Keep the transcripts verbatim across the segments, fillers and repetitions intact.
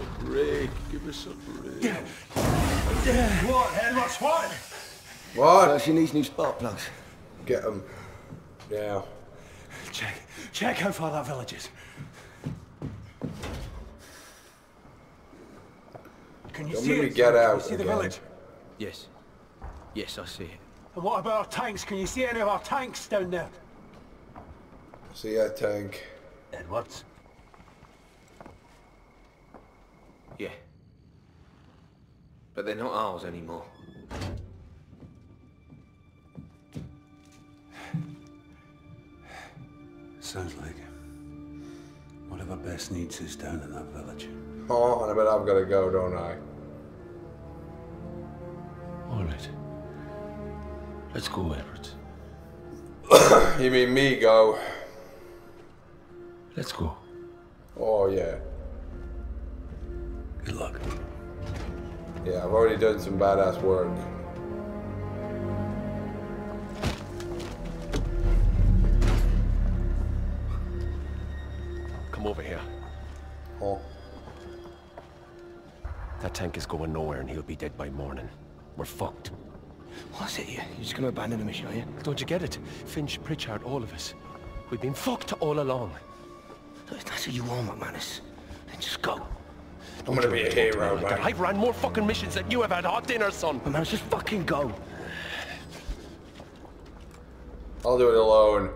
us a break. Give us a break. Yeah. Yeah. What? Hey, what's what? What? So she needs new spark plugs. Get them. Yeah. Check. Check how far that village is. Can you Don't see it? Get out Can you see again. the village? Yes. Yes, I see it. And what about our tanks? Can you see any of our tanks down there? See our tank. Edwards? Yeah. But they're not ours anymore. Sounds like whatever Bess needs is down in that village. Oh, and I bet I've got to go, don't I? All right. Let's go, Edwards. You mean me go? Let's go. Oh, yeah. Good luck. Yeah, I've already done some badass work. Come over here. Oh. That tank is going nowhere and he'll be dead by morning. We're fucked. What's it here? You're just gonna abandon the mission, are you? Don't you get it? Finch, Pritchard, all of us. We've been fucked all along. If that's what you want, McManus, then just go. Don't I'm gonna be a hero, like man. I've ran more fucking missions than you have had hot dinner, son. McManus, just fucking go. I'll do it alone.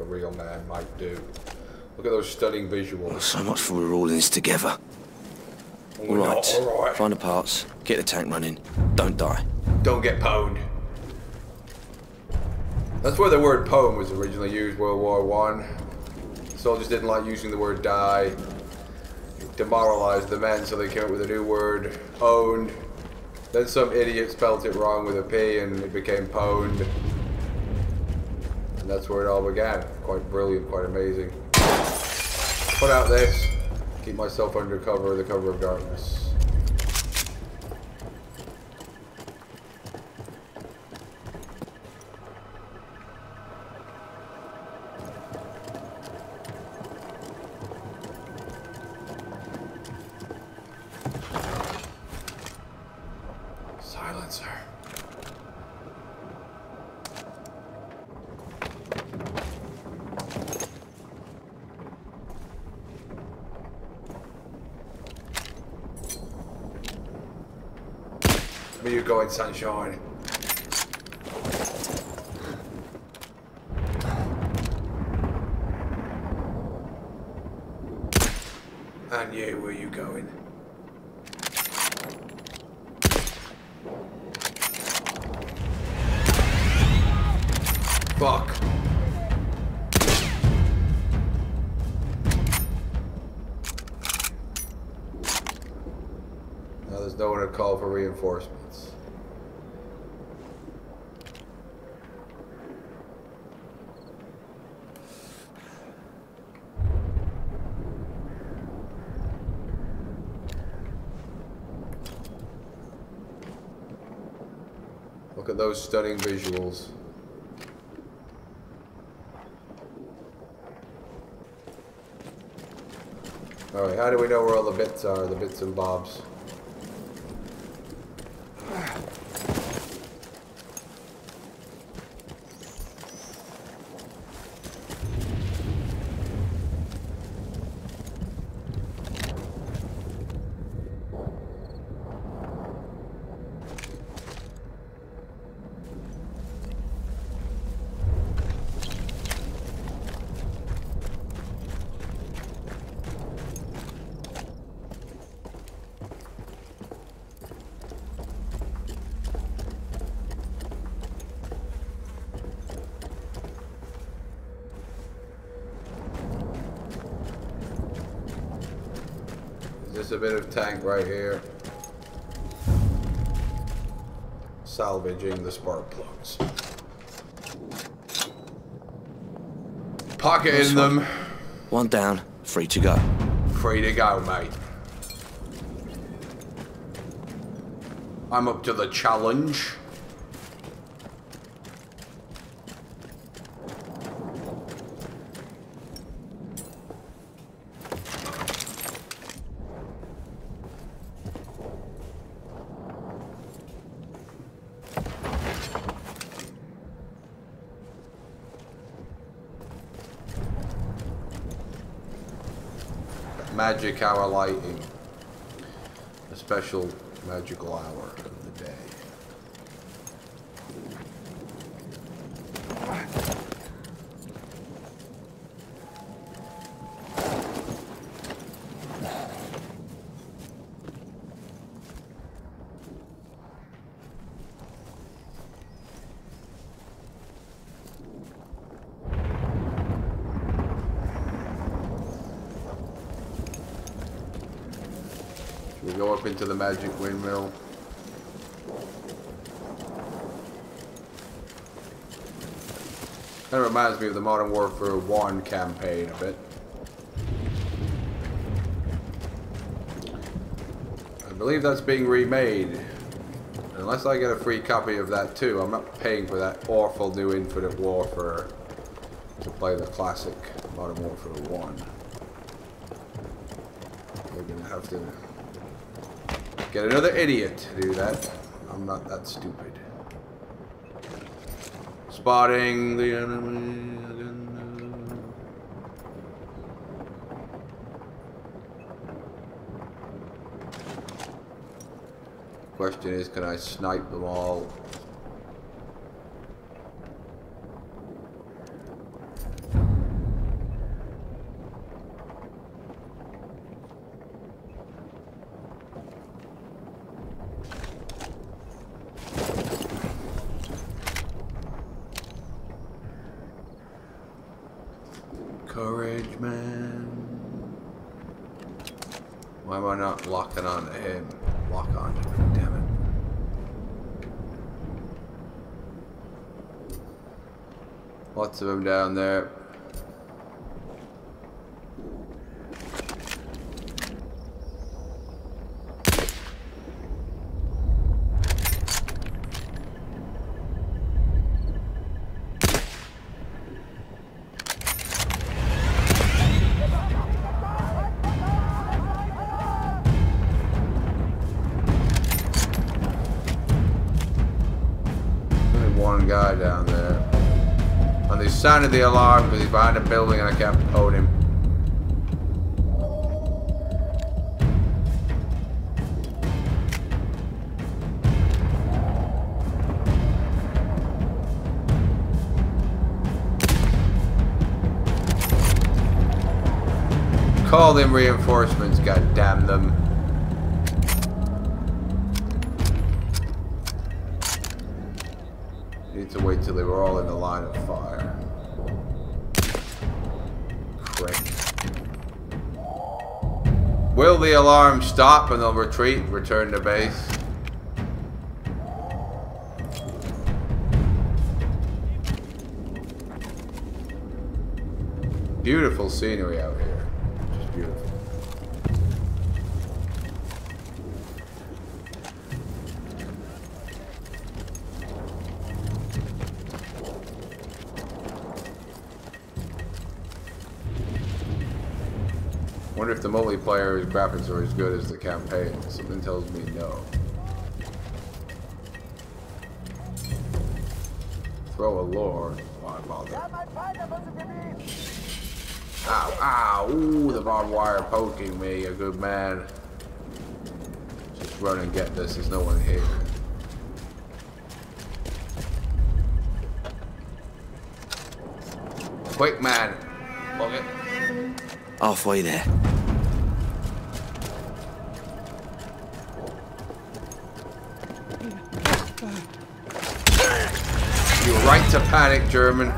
A real man might do. Look at those stunning visuals. Oh, so much for we're all in this together. All right. all right, find the parts, get the tank running, don't die. Don't get pwned. That's where the word pwn was originally used, World War One. Soldiers didn't like using the word die. It demoralized the men, so they came up with a new word, owned. Then some idiot spelt it wrong with a P and it became pwned. And that's where it all began. Quite brilliant, quite amazing. Put out this. Keep myself under cover, the cover of darkness. Silencer. Where you going, sunshine? And you, where you going? Fuck. Now there's no one to call for reinforcements. Look at those stunning visuals. Alright, how do we know where all the bits are, the bits and bobs? There's a bit of tank right here. Salvaging the spark plugs. Pocketing them. One down, free to go. Free to go, mate. I'm up to the challenge. magic hour lighting. A special magical hour of the day. Go up into the magic windmill. That reminds me of the Modern Warfare one campaign a bit. I believe that's being remade. Unless I get a free copy of that too, I'm not paying for that awful new Infinite Warfare to play the classic Modern Warfare one. We're gonna have to get another idiot to do that. I'm not that stupid. Spotting the enemy. Question is, can I snipe them all? Courage, man. Why am I not locking on to him? Lock on to him, damn it. Lots of them down there. Guy down there, and they sounded the alarm because he's behind a building and I can't hold him. Call them reinforcements, god damn them. Need to wait till they were all in the line of fire. Crap. Will the alarm stop and they'll retreat, return to base? Beautiful scenery out here. Just beautiful. I wonder if the multiplayer graphics are as good as the campaign. Something tells me no. Throw a lure. Why bother? Ow, ow, ooh, the barbed wire poking me, a good man. Just run and get this, there's no one here. Quick, man. Log it. Halfway there. You're right to panic, German.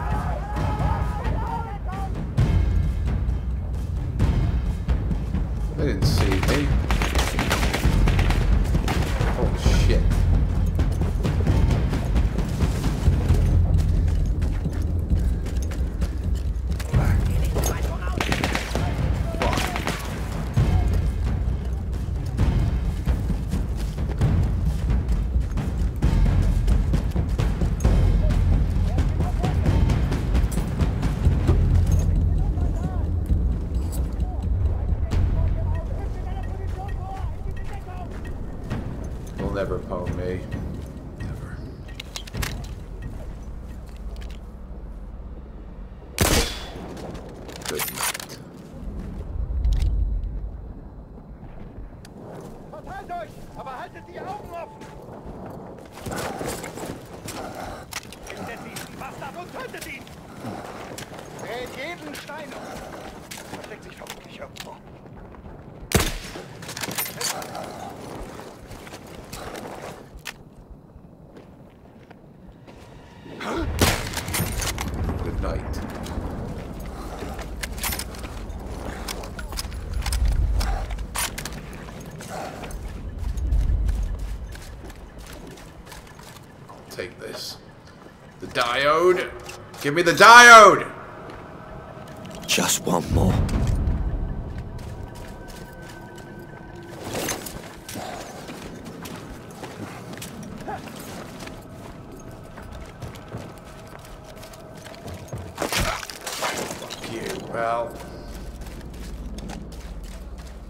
They didn't see me. Oh shit. Tötet ihn! Dreht jeden Stein um. Versteckt sich vermutlich irgendwo. Good night. Take this. The diode. Give me the diode. Just one more.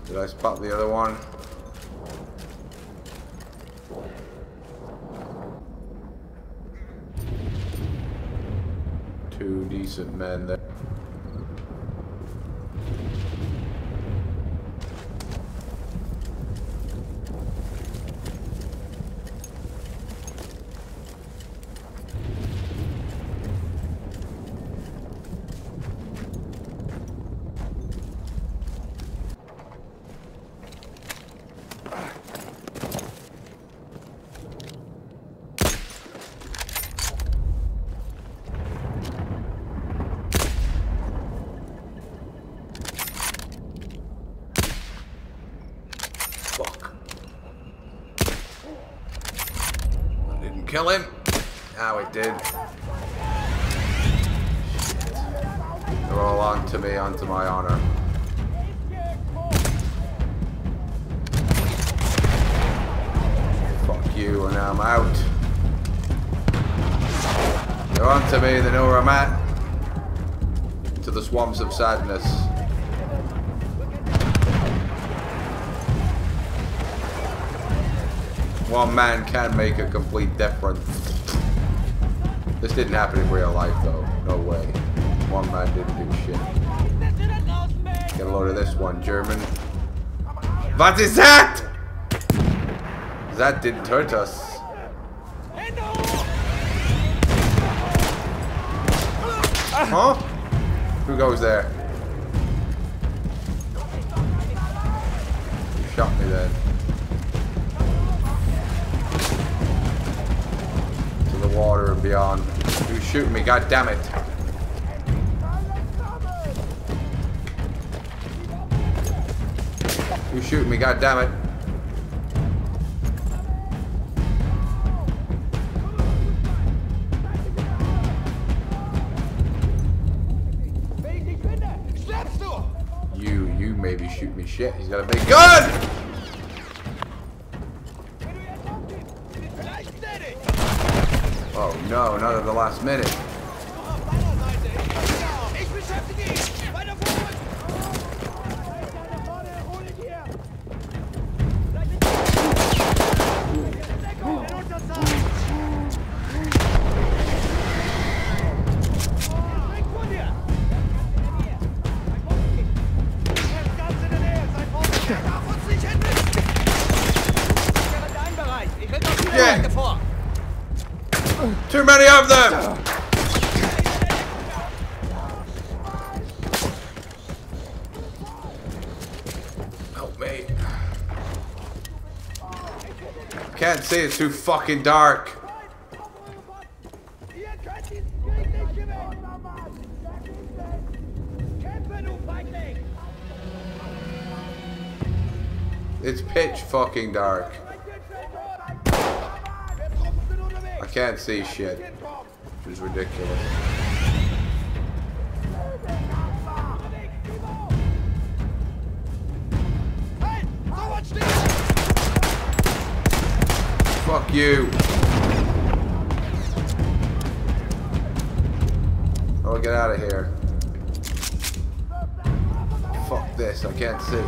Did I spot the other one? Two decent men there. Kill him! Now it did. Shit. They're all on to me, onto my honor. Fuck you, and I'm out. They're on to me, they know where I'm at. To the swamps of sadness. One man can make a complete difference. This didn't happen in real life, though. No way. One man didn't do shit. Get a load of this one, German. What is that? That didn't hurt us. Huh? Who goes there? You shot me then. Water and beyond. You shoot me, god damn it. You shoot me, god damn it. You, you maybe shoot me shit. He's got a big gun! Oh no, not at the last minute. Yeah. Too many of them! Help me. Can't see, it's too fucking dark. It's pitch fucking dark. Can't see shit. It was ridiculous. Fuck you. I'll get out of here. Fuck this, I can't see.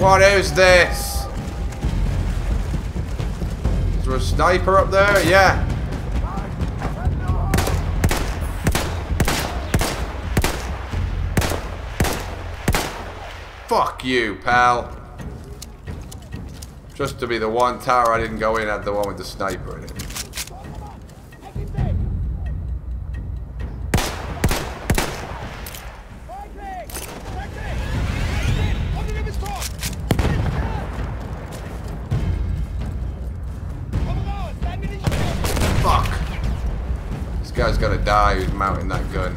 What is this? Is there a sniper up there? Yeah. Fuck you, pal. Just to be the one tower I didn't go in at, the one with the sniper in it. Guy's gonna die who's mounting that gun.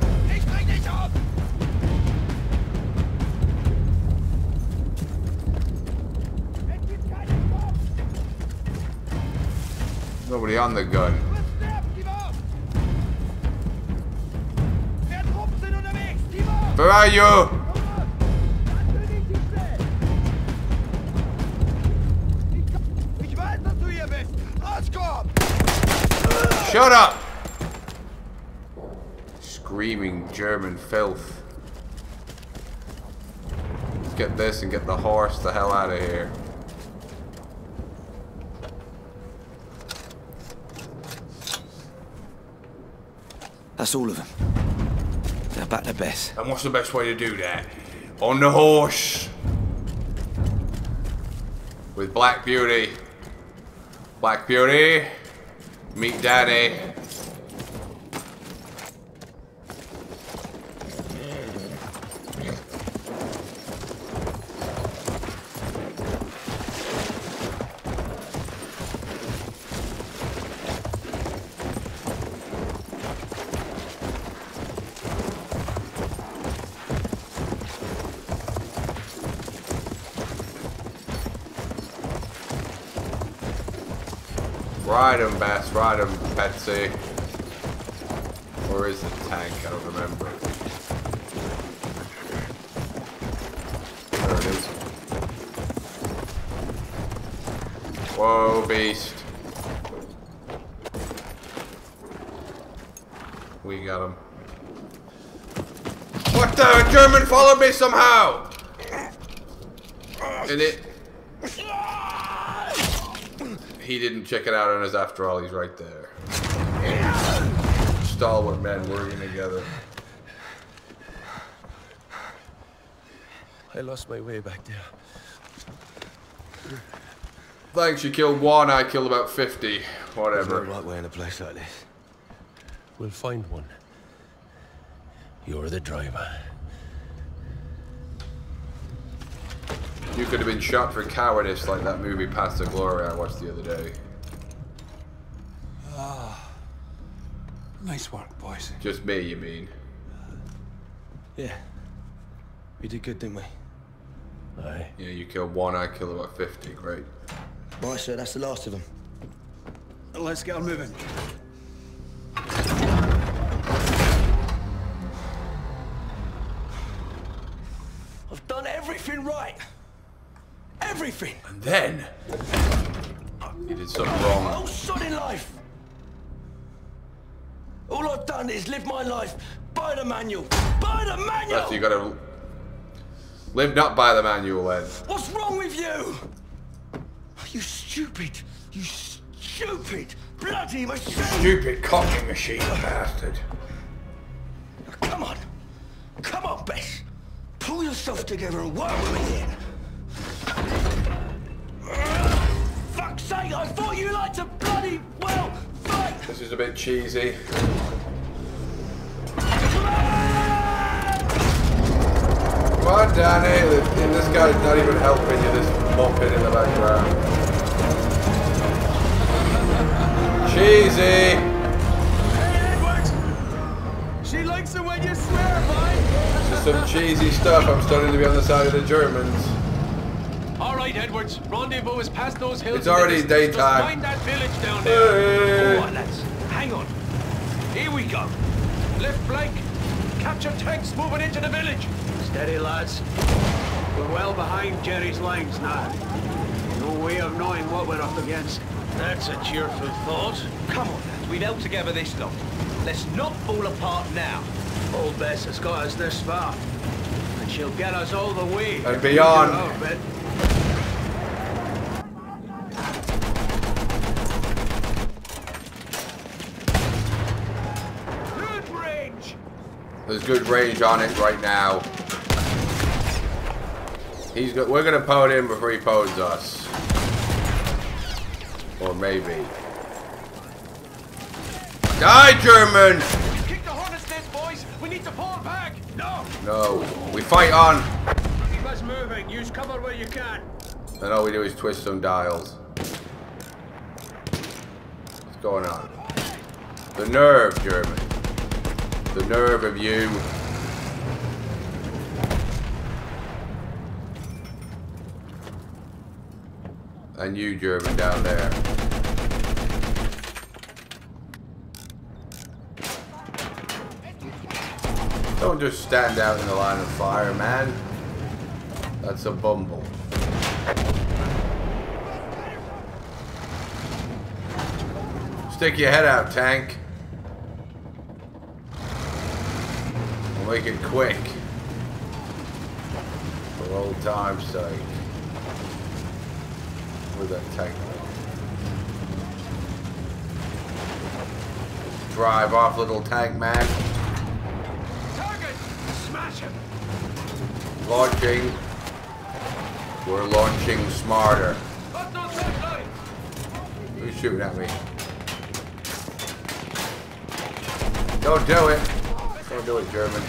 Nobody on the gun. Where are you? Shut up! Screaming German filth. Let's get this and get the horse the hell out of here. That's all of them. Now back to Bess. And what's the best way to do that? On the horse! With Black Beauty. Black Beauty, meet Daddy. Ride him, Bess. Ride him, Betsy. Or is it a tank? I don't remember. There it is. Whoa, beast. We got him. What the? A German followed me somehow! Did it? He didn't check it out on us after all, he's right there. Stalwart men working together. I lost my way back there. Thanks, you killed one, I killed about fifty. Whatever. There's no right way in a place like this. We'll find one. You're the driver. You could have been shot for cowardice like that movie Paths of Glory I watched the other day. Ah, nice work, boys. Just me, you mean? Yeah. We did good, didn't we? Aye. Yeah, you killed one, I killed about fifty. Great. Right, sir, that's the last of them. Let's get on moving. I've done everything right. Everything. And then you did something wrong. My whole sodding life. All I've done is live my life by the manual. By the manual. That's, you gotta live not by the manual, Ed. What's wrong with you? You stupid. You stupid bloody machine. You stupid cocking machine, bastard. Now, come on, come on, Bess. Pull yourself together and work with me here. Fuck's sake, I thought you liked to bloody well fight! This is a bit cheesy. Come on, Danny! This guy's not even helping you, this muppet in the background. Cheesy! Hey, Edward! She likes it when you swear, boy! This is some cheesy stuff. I'm starting to be on the side of the Germans. Alright, Edwards, rendezvous is past those hills. It's already daytime. Just find that village down there. Hey. Oh, lads. Hang on. Here we go. Left flank. Capture tanks moving into the village. Steady, lads. We're well behind Jerry's lines now. No way of knowing what we're up against. That's a cheerful thought. Come on, lads. We've held together this long. Let's not fall apart now. Old Bess has got us this far. And she'll get us all the way. And beyond. There's good range on it right now. He's got, we're gonna pwn him before he pwns us. Or maybe. Die, Germans! You kicked the hornet's nest, boys! We need to pull back! No! No. We fight on! Keep us moving. Use cover where you can. And all we do is twist some dials. What's going on? The nerve, German. The nerve of you. And you, German, down there. Don't just stand out in the line of fire, man. That's a bumble. Stick your head out, tank. We'll make it quick. For old time's sake. With that tank. Drive off, little tank man. Target! Smash him! Launching. We're launching smarter. Who's shooting at me? Don't do it. Don't do it, German.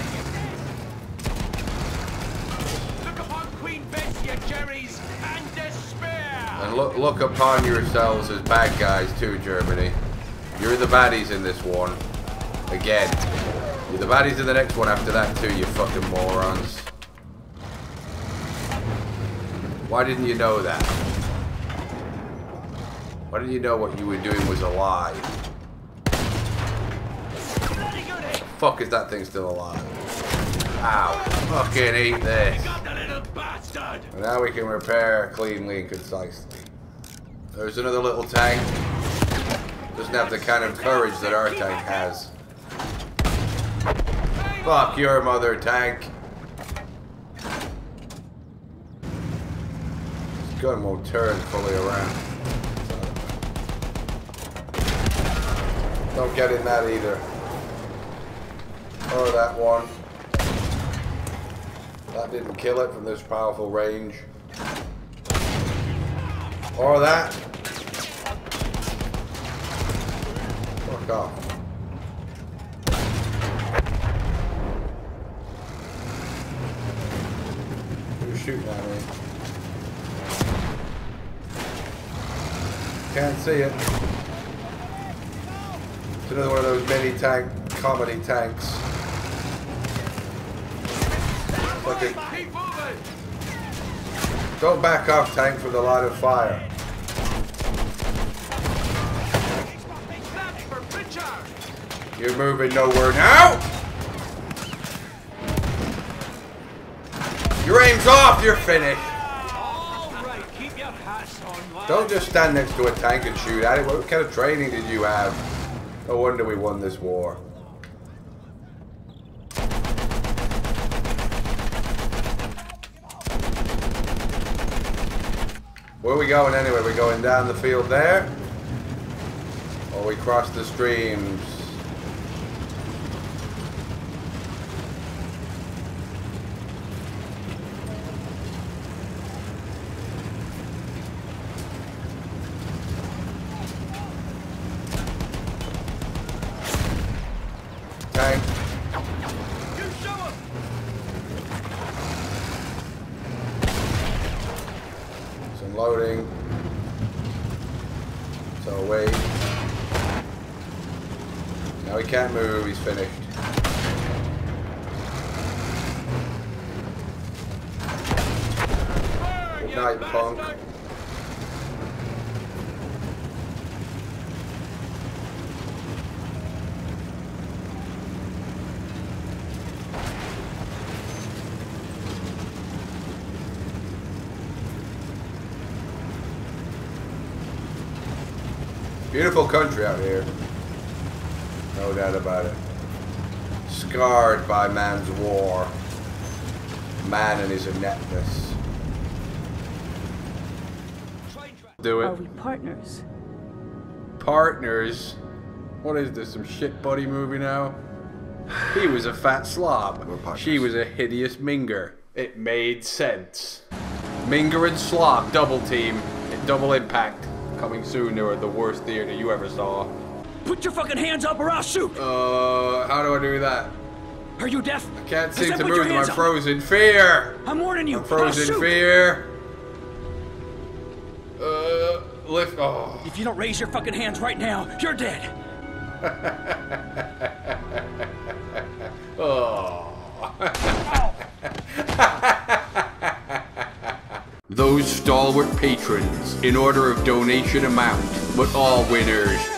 Look upon Queen Betsy and Jerry's and despair. And look, look upon yourselves as bad guys too, Germany. You're the baddies in this one. Again. You're the baddies in the next one after that too, you fucking morons. Why didn't you know that? Why didn't you know what you were doing was a lie? Fuck is that thing still alive? Ow. Fucking eat this. And now we can repair cleanly and concisely. There's another little tank. Doesn't have the kind of courage that our tank has. Fuck your mother, tank. This gun won't turn fully around. Don't get in that either. Oh, that one. That didn't kill it from this powerful range. Or that. Fuck off. Who's shooting at me? Can't see it. It's another one of those mini tank comedy tanks. Okay. Don't back off, tank, from the line of fire. You're moving nowhere now. Your aim's off. You're finished. Don't just stand next to a tank and shoot at it. What kind of training did you have? No wonder we won this war. Where are we going anyway? We're going down the field there? Or we cross the streams? Tank. Loading. So wait. Now he can't move, he's finished. Good night, punk. Beautiful country out here, no doubt about it. Scarred by man's war, man and his ineptness. Do it. Are we partners? Partners? What is this? Some shit buddy movie now? He was a fat slob. She was a hideous minger. It made sense. Minger and slob, double team, double impact. Coming soon to the worst theater you ever saw. Put your fucking hands up or I'll shoot! Uh, how do I do that? Are you deaf? I can't seem to move my frozen fear! I'm warning you! I'm frozen fear! Uh, lift- oh. If you don't raise your fucking hands right now, you're dead! Oh. Those stalwart patrons, in order of donation amount, but all winners.